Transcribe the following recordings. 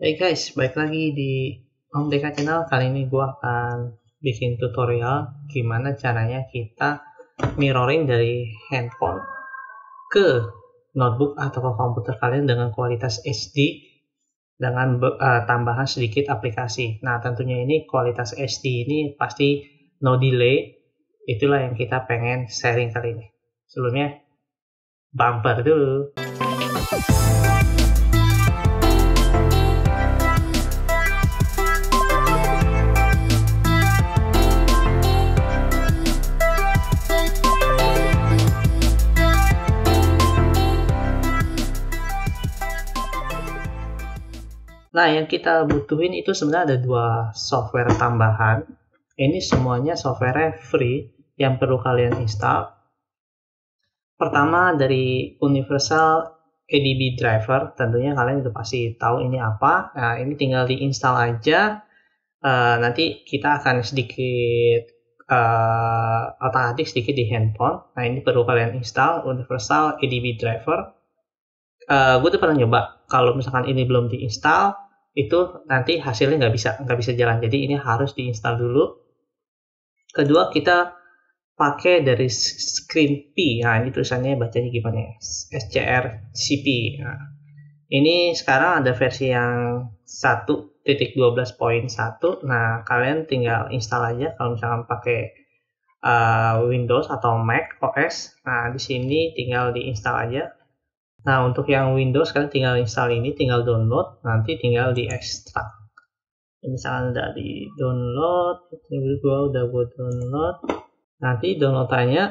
Hey guys, balik lagi di OmDK channel. Kali ini gua akan bikin tutorial gimana caranya kita mirroring dari handphone ke notebook atau ke komputer kalian dengan kualitas HD dengan tambahan sedikit aplikasi. Nah, tentunya ini kualitas HD ini pasti no delay. Itulah yang kita pengen sharing kali ini. Sebelumnya bumper dulu. Nah, yang kita butuhin itu sebenarnya ada dua software tambahan. Ini semuanya software free yang perlu kalian install. Pertama dari Universal ADB Driver, tentunya kalian udah pasti tahu ini apa. Nah, ini tinggal diinstal aja. Nanti kita akan sedikit otak-atik sedikit di handphone. Nah, ini perlu kalian install Universal ADB Driver. Gue tuh pernah nyoba, kalau misalkan ini belum diinstal itu nanti hasilnya nggak bisa jalan. Jadi ini harus diinstal dulu. Kedua, kita pakai dari scrcpy. Nah, ini tulisannya bacanya gimana ya, scrcpy. Nah, ini sekarang ada versi yang 1.12.1. nah, kalian tinggal install aja kalau misalkan pakai Windows atau Mac OS. Nah, di sini tinggal diinstal aja. Nah, untuk yang Windows kalian tinggal install ini, tinggal download, nanti tinggal di ekstrak. Misalnya udah di download, ini gua udah buat download. Nanti downloadannya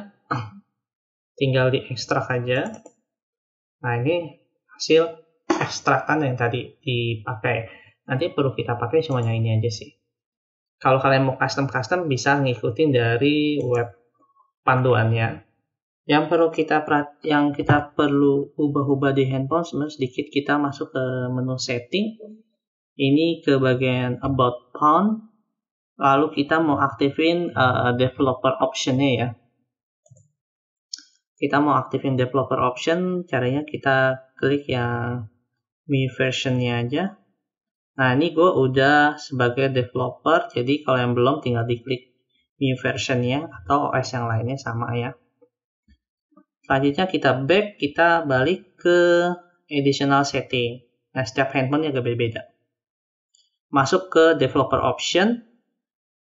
tinggal di ekstrak aja. Nah, ini hasil ekstrakan yang tadi dipakai. Nanti perlu kita pakai semuanya ini aja sih. Kalau kalian mau custom bisa ngikutin dari web panduannya. Yang kita perlu ubah-ubah di handphone sebenarnya sedikit, kita masuk ke menu setting, ini ke bagian about phone, lalu kita mau aktifin developer optionnya ya. Kita mau aktifin developer option, caranya kita klik yang MIUI versionnya aja. Nah, ini gue udah sebagai developer, jadi kalau yang belum tinggal diklik MIUI versionnya atau OS yang lainnya sama ya. Selanjutnya kita balik ke additional setting. Nah, setiap handphone agak beda-beda. Masuk ke developer option.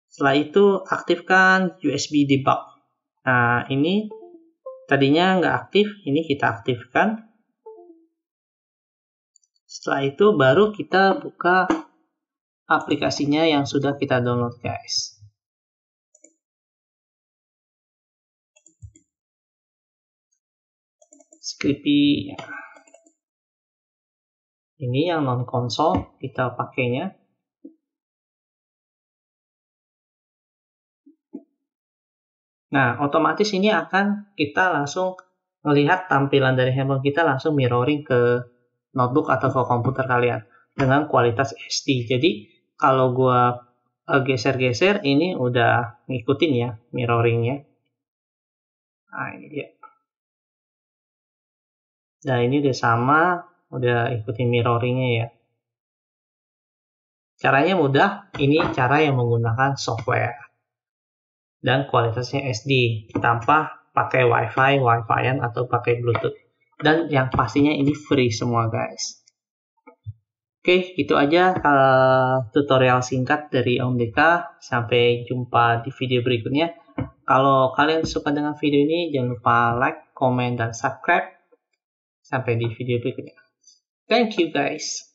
Setelah itu aktifkan USB debug. Nah, ini tadinya nggak aktif, ini kita aktifkan. Setelah itu baru kita buka aplikasinya yang sudah kita download, guys. Scrcpy ini yang non konsol kita pakainya. Nah, otomatis ini akan kita langsung melihat tampilan dari handphone kita langsung mirroring ke notebook atau ke komputer kalian dengan kualitas HD. Jadi kalau gua geser-geser ini udah ngikutin ya mirroringnya. Nah, ini dia. Nah, ini udah sama, udah ikutin mirroringnya ya. Caranya mudah, ini cara yang menggunakan software. Dan kualitasnya SD, tanpa pakai wifi, wifi-an atau pakai bluetooth. Dan yang pastinya ini free semua, guys. Oke, itu aja tutorial singkat dari OmDK. Sampai jumpa di video berikutnya. Kalau kalian suka dengan video ini, jangan lupa like, comment, dan subscribe. Sampai di video berikutnya. Thank you guys.